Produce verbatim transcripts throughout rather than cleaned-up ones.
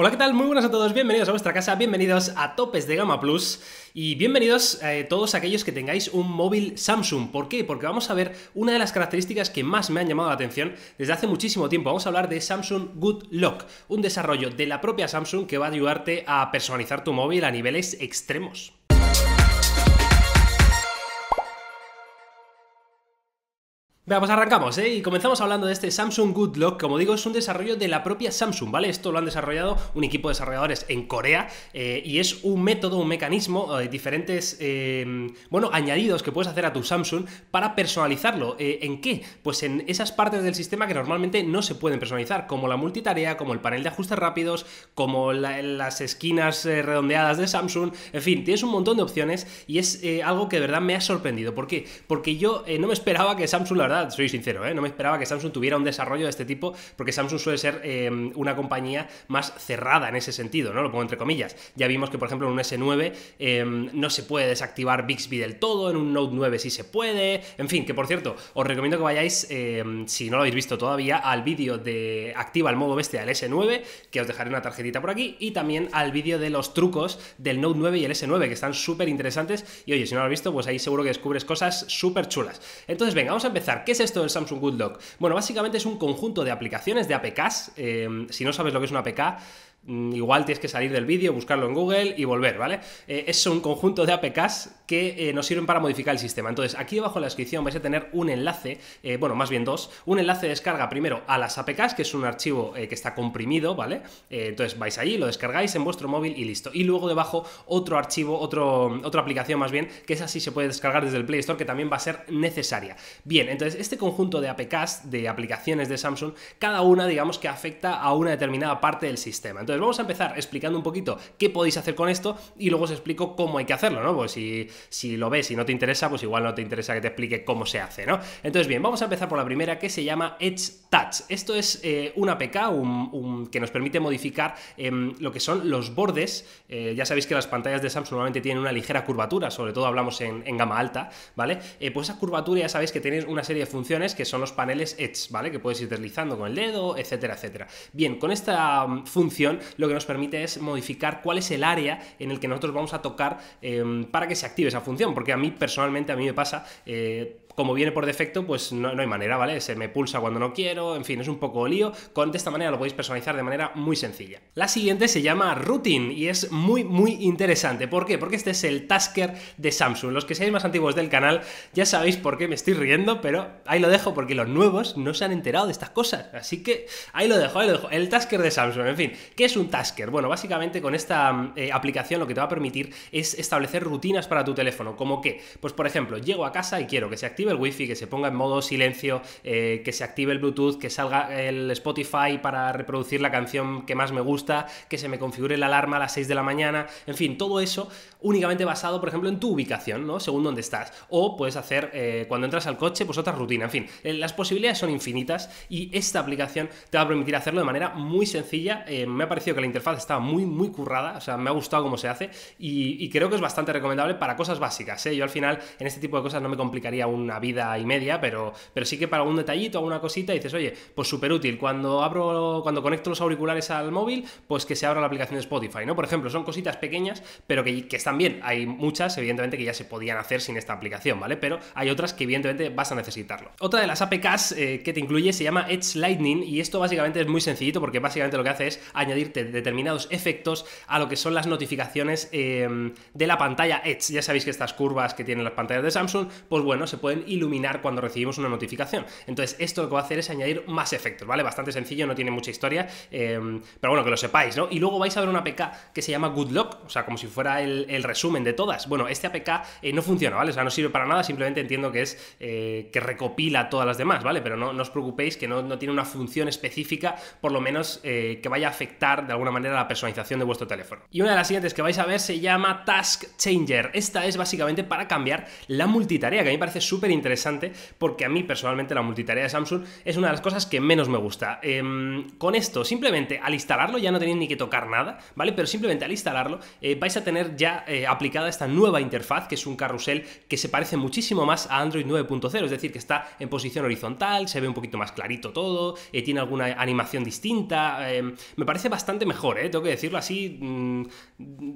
Hola, ¿qué tal? Muy buenas a todos, bienvenidos a vuestra casa, bienvenidos a Topes de Gama Plus y bienvenidos eh, todos aquellos que tengáis un móvil Samsung. ¿Por qué? Porque vamos a ver una de las características que más me han llamado la atención desde hace muchísimo tiempo. Vamos a hablar de Samsung Good Lock, un desarrollo de la propia Samsung que va a ayudarte a personalizar tu móvil a niveles extremos. Pues arrancamos, ¿eh? Y comenzamos hablando de este Samsung Good Lock. Como digo, es un desarrollo de la propia Samsung, ¿vale? Esto lo han desarrollado un equipo de desarrolladores en Corea eh, y es un método, un mecanismo, eh, diferentes, eh, bueno, añadidos que puedes hacer a tu Samsung para personalizarlo. Eh, ¿En qué? Pues en esas partes del sistema que normalmente no se pueden personalizar, como la multitarea, como el panel de ajustes rápidos, como la, las esquinas eh, redondeadas de Samsung. En fin, tienes un montón de opciones y es eh, algo que de verdad me ha sorprendido. ¿Por qué? Porque yo eh, no me esperaba que Samsung, la verdad, soy sincero, ¿eh? No me esperaba que Samsung tuviera un desarrollo de este tipo, porque Samsung suele ser eh, una compañía más cerrada en ese sentido, ¿no? Lo pongo entre comillas. Ya vimos que, por ejemplo, en un ese nueve eh, no se puede desactivar Bixby del todo, en un Note nueve sí se puede. En fin, que por cierto, os recomiendo que vayáis, eh, si no lo habéis visto todavía, al vídeo de Activa el modo bestia del ese nueve, que os dejaré una tarjetita por aquí, y también al vídeo de los trucos del Note nueve y el ese nueve, que están súper interesantes. Y oye, si no lo has visto, pues ahí seguro que descubres cosas súper chulas. Entonces, venga, vamos a empezar. ¿Qué es esto del Samsung Good Lock? Bueno, básicamente es un conjunto de aplicaciones, de A P Ks. Eh, si no sabes lo que es una A P K, igual tienes que salir del vídeo, buscarlo en Google y volver, ¿vale? Eh, es un conjunto de A P Ks que eh, nos sirven para modificar el sistema. Entonces, aquí debajo en la descripción vais a tener un enlace, eh, bueno, más bien dos, un enlace de descarga primero a las A P Ks, que es un archivo eh, que está comprimido, ¿vale? Eh, entonces vais allí, lo descargáis en vuestro móvil y listo. Y luego debajo otro archivo, otro, otra aplicación más bien, que esa sí se puede descargar desde el Play Store, que también va a ser necesaria. Bien, entonces este conjunto de A P Ks, de aplicaciones de Samsung, cada una, digamos, que afecta a una determinada parte del sistema. Entonces vamos a empezar explicando un poquito qué podéis hacer con esto y luego os explico cómo hay que hacerlo, ¿no? Pues si, si lo ves y no te interesa, pues igual no te interesa que te explique cómo se hace, ¿no? Entonces bien, vamos a empezar por la primera, que se llama Edge Touch. Esto es eh, una A P K un, un, que nos permite modificar eh, lo que son los bordes. Eh, ya sabéis que las pantallas de Samsung normalmente tienen una ligera curvatura, sobre todo hablamos en, en gama alta, ¿vale? Eh, pues esa curvatura ya sabéis que tenéis una serie de funciones que son los paneles Edge, ¿vale? Que puedes ir deslizando con el dedo, etcétera, etcétera. Bien, con esta um, función lo que nos permite es modificar cuál es el área en el que nosotros vamos a tocar eh, para que se active esa función, porque a mí personalmente a mí me pasa, eh, como viene por defecto, pues no, no hay manera, ¿vale? Se me pulsa cuando no quiero, en fin, es un poco lío. Con, de esta manera lo podéis personalizar de manera muy sencilla. La siguiente se llama Routine y es muy, muy interesante. ¿Por qué? Porque este es el Tasker de Samsung. Los que seáis más antiguos del canal ya sabéis por qué me estoy riendo, pero ahí lo dejo porque los nuevos no se han enterado de estas cosas. Así que ahí lo dejo, ahí lo dejo. El Tasker de Samsung, en fin. ¿Qué es un Tasker? Bueno, básicamente con esta eh, aplicación lo que te va a permitir es establecer rutinas para tu teléfono. ¿Cómo qué? Pues por ejemplo, llego a casa y quiero que se active el wifi, que se ponga en modo silencio, eh, que se active el Bluetooth, que salga el Spotify para reproducir la canción que más me gusta, que se me configure la alarma a las seis de la mañana, en fin, todo eso únicamente basado, por ejemplo, en tu ubicación, ¿no? Según dónde estás. O puedes hacer, eh, cuando entras al coche, pues otra rutina, en fin. Eh, las posibilidades son infinitas y esta aplicación te va a permitir hacerlo de manera muy sencilla. Eh, me ha parecido que la interfaz estaba muy, muy currada, o sea, me ha gustado cómo se hace y, y creo que es bastante recomendable para cosas básicas, ¿eh? Yo al final, en este tipo de cosas no me complicaría una vida y media, pero, pero sí que para algún detallito, alguna cosita, dices, oye, pues súper útil. Cuando abro, cuando conecto los auriculares al móvil, pues que se abra la aplicación de Spotify, ¿no? Por ejemplo, son cositas pequeñas, pero que, que están bien. Hay muchas, evidentemente, que ya se podían hacer sin esta aplicación, ¿vale? Pero hay otras que, evidentemente, vas a necesitarlo. Otra de las A P Ks eh, que te incluye se llama Edge Lightning y esto básicamente es muy sencillito porque básicamente lo que hace es añadirte determinados efectos a lo que son las notificaciones eh, de la pantalla Edge. Ya sabéis que estas curvas que tienen las pantallas de Samsung, pues bueno, se pueden pueden iluminar cuando recibimos una notificación. Entonces, esto lo que va a hacer es añadir más efectos, ¿vale? Bastante sencillo, no tiene mucha historia, eh, pero bueno, que lo sepáis, ¿no? Y luego vais a ver una A P K que se llama Good Lock, o sea, como si fuera el, el resumen de todas. Bueno, este A P K eh, no funciona, ¿vale? O sea, no sirve para nada, simplemente entiendo que es eh, que recopila todas las demás, ¿vale? Pero no, no os preocupéis que no, no tiene una función específica, por lo menos eh, que vaya a afectar de alguna manera la personalización de vuestro teléfono. Y una de las siguientes que vais a ver se llama Task Changer. Esta es básicamente para cambiar la multitarea, que a mí me parece súper súper interesante porque a mí personalmente la multitarea de Samsung es una de las cosas que menos me gusta. Eh, con esto, simplemente al instalarlo, ya no tenéis ni que tocar nada, ¿vale? Pero simplemente al instalarlo eh, vais a tener ya eh, aplicada esta nueva interfaz, que es un carrusel que se parece muchísimo más a Android nueve punto cero, es decir, que está en posición horizontal, se ve un poquito más clarito todo, eh, tiene alguna animación distinta, eh, me parece bastante mejor, eh, tengo que decirlo así mmm,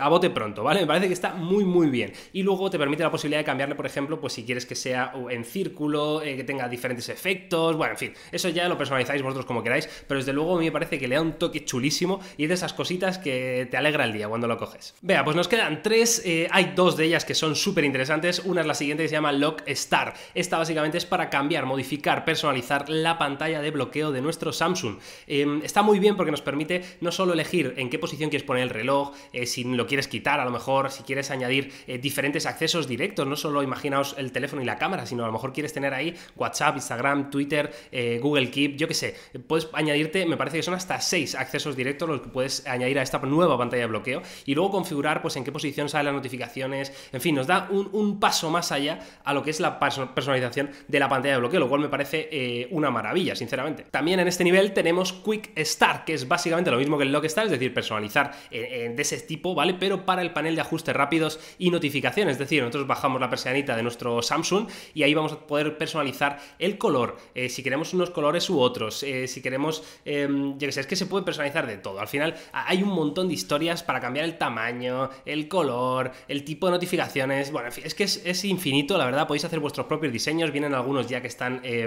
a bote pronto, ¿vale? Me parece que está muy muy bien. Y luego te permite la posibilidad de cambiarle, por ejemplo, pues si quieres que sea en círculo, eh, que tenga diferentes efectos, bueno, en fin, eso ya lo personalizáis vosotros como queráis, pero desde luego a mí me parece que le da un toque chulísimo y es de esas cositas que te alegra el día cuando lo coges. Vea, pues nos quedan tres, eh, hay dos de ellas que son súper interesantes. Una es la siguiente, que se llama Lock Star. Esta básicamente es para cambiar, modificar, personalizar la pantalla de bloqueo de nuestro Samsung. Eh, está muy bien porque nos permite no solo elegir en qué posición quieres poner el reloj, eh, si lo quieres quitar, a lo mejor si quieres añadir eh, diferentes accesos directos, no solo imaginaos el teléfono y la cámara, sino a lo mejor quieres tener ahí WhatsApp, Instagram, Twitter, eh, Google Keep, yo qué sé, puedes añadirte, me parece que son hasta seis accesos directos los que puedes añadir a esta nueva pantalla de bloqueo, y luego configurar pues en qué posición salen las notificaciones, en fin, nos da un, un paso más allá a lo que es la personalización de la pantalla de bloqueo, lo cual me parece eh, una maravilla, sinceramente. También en este nivel tenemos Quick Start, que es básicamente lo mismo que el Lock Star, es decir, personalizar eh, de ese tipo, ¿vale? Pero para el panel de ajustes rápidos y notificaciones, es decir, nosotros bajamos la persianita de nuestro Samsung y ahí vamos a poder personalizar el color, eh, si queremos unos colores u otros, eh, si queremos, eh, yo qué sé, es que se puede personalizar de todo, al final hay un montón de historias para cambiar el tamaño, el color, el tipo de notificaciones, bueno, en fin, es que es, es infinito, la verdad, podéis hacer vuestros propios diseños, vienen algunos ya que están, eh,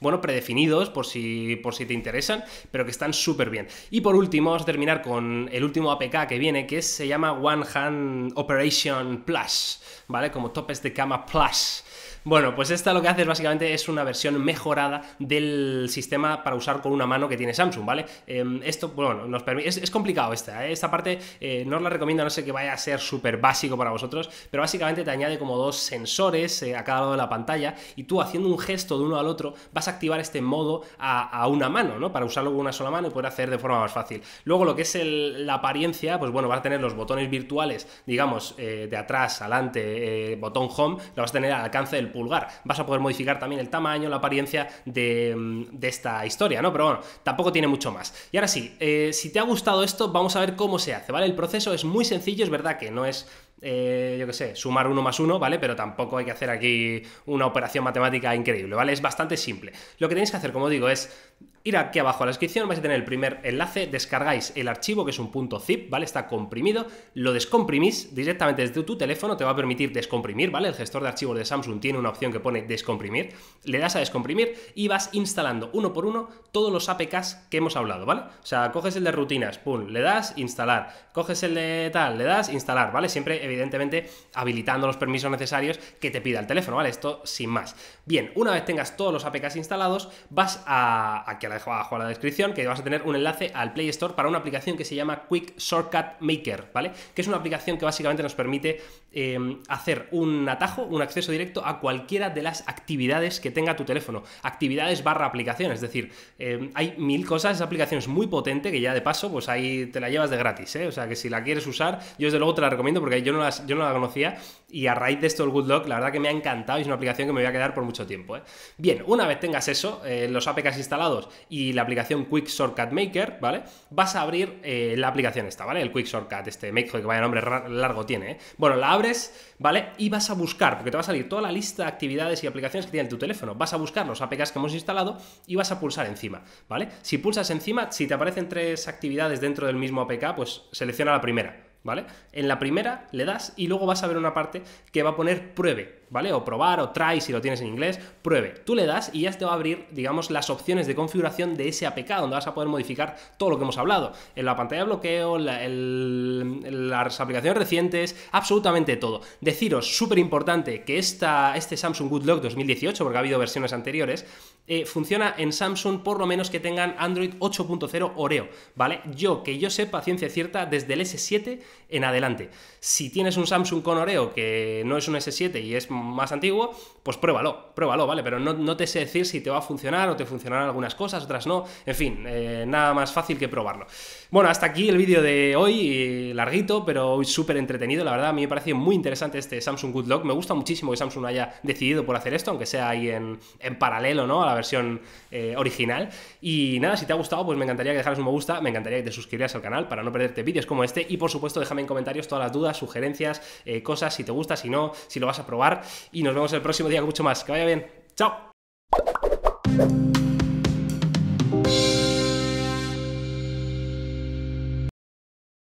bueno, predefinidos por si, por si te interesan, pero que están súper bien. Y por último, vamos a terminar con el último A P K que viene, que se llama One Hand Operation Plus, ¿vale? Como Topes de Gama Plus. Bueno, pues esta lo que hace es básicamente es una versión mejorada del sistema para usar con una mano que tiene Samsung, ¿vale? Eh, esto, bueno, nos permite... Es, es complicado esta, ¿eh? Esta parte eh, no os la recomiendo, no sé que vaya a ser súper básico para vosotros, pero básicamente te añade como dos sensores eh, a cada lado de la pantalla y tú haciendo un gesto de uno al otro vas a activar este modo a, a una mano, ¿no? Para usarlo con una sola mano y poder hacer de forma más fácil. Luego lo que es el, la apariencia, pues bueno, vas a tener los botones virtuales, digamos, eh, de atrás, adelante, eh, botón home, lo vas a tener al alcance del pulgar, vas a poder modificar también el tamaño, la apariencia de, de esta historia, ¿no? Pero bueno, tampoco tiene mucho más. Y ahora sí, eh, si te ha gustado esto, vamos a ver cómo se hace, ¿vale? El proceso es muy sencillo, es verdad que no es... Eh, yo qué sé, sumar uno más uno, ¿vale? Pero tampoco hay que hacer aquí una operación matemática increíble, ¿vale? Es bastante simple. Lo que tenéis que hacer, como digo, es ir aquí abajo a la descripción, vais a tener el primer enlace, descargáis el archivo, que es un punto zip, ¿vale? Está comprimido, lo descomprimís directamente desde tu teléfono, te va a permitir descomprimir, ¿vale? El gestor de archivos de Samsung tiene una opción que pone descomprimir, le das a descomprimir y vas instalando uno por uno todos los A P Ks que hemos hablado, ¿vale? O sea, coges el de rutinas, pum, le das, instalar, coges el de tal, le das, instalar, ¿vale? Siempre, evidentemente, habilitando los permisos necesarios que te pida el teléfono, ¿vale? Esto sin más. Bien, una vez tengas todos los A P Ks instalados, vas a, aquí abajo a la descripción, que vas a tener un enlace al Play Store para una aplicación que se llama Quick Shortcut Maker, ¿vale? Que es una aplicación que básicamente nos permite eh, hacer un atajo, un acceso directo a cualquiera de las actividades que tenga tu teléfono. Actividades barra aplicación, es decir, eh, hay mil cosas, esa aplicación es muy potente, que ya de paso, pues ahí te la llevas de gratis, ¿eh? O sea, que si la quieres usar, yo desde luego te la recomiendo porque yo no Las, yo no la conocía y a raíz de esto el Good Lock, la verdad que me ha encantado y es una aplicación que me voy a quedar por mucho tiempo, ¿eh? Bien, una vez tengas eso, eh, los A P Ks instalados y la aplicación Quick Shortcut Maker, ¿vale? Vas a abrir eh, la aplicación esta, ¿vale? El Quick Shortcut, este Maker, que vaya nombre largo tiene, ¿eh? Bueno, la abres, ¿vale? Y vas a buscar, porque te va a salir toda la lista de actividades y aplicaciones que tiene tu teléfono. Vas a buscar los A P Ks que hemos instalado y vas a pulsar encima, ¿vale? Si pulsas encima, si te aparecen tres actividades dentro del mismo A P K, pues selecciona la primera, ¿vale? En la primera le das y luego vas a ver una parte que va a poner pruebe, ¿vale? O probar o try si lo tienes en inglés, pruebe. Tú le das y ya te va a abrir, digamos, las opciones de configuración de ese A P K, donde vas a poder modificar todo lo que hemos hablado. En la pantalla de bloqueo, la, el, las aplicaciones recientes, absolutamente todo. Deciros, súper importante, que esta, este Samsung Good Lock dos mil dieciocho, porque ha habido versiones anteriores, eh, funciona en Samsung por lo menos que tengan Android ocho punto cero Oreo, ¿vale? Yo, que yo sepa, ciencia cierta, desde el S siete en adelante. Si tienes un Samsung con Oreo que no es un S siete y es más antiguo, pues pruébalo, pruébalo, ¿vale? Pero no, no te sé decir si te va a funcionar o te funcionarán algunas cosas, otras no, en fin, eh, nada más fácil que probarlo. Bueno, hasta aquí el vídeo de hoy, larguito, pero súper entretenido, la verdad, a mí me parece muy interesante este Samsung Good Lock, me gusta muchísimo que Samsung haya decidido por hacer esto, aunque sea ahí en, en paralelo, ¿no?, a la versión eh, original. Y nada, si te ha gustado, pues me encantaría que dejaras un me gusta, me encantaría que te suscribieras al canal para no perderte vídeos como este, y por supuesto déjame en comentarios todas las dudas, sugerencias, eh, cosas, si te gusta, si no, si lo vas a probar, y nos vemos el próximo día con mucho más. Que vaya bien, chao.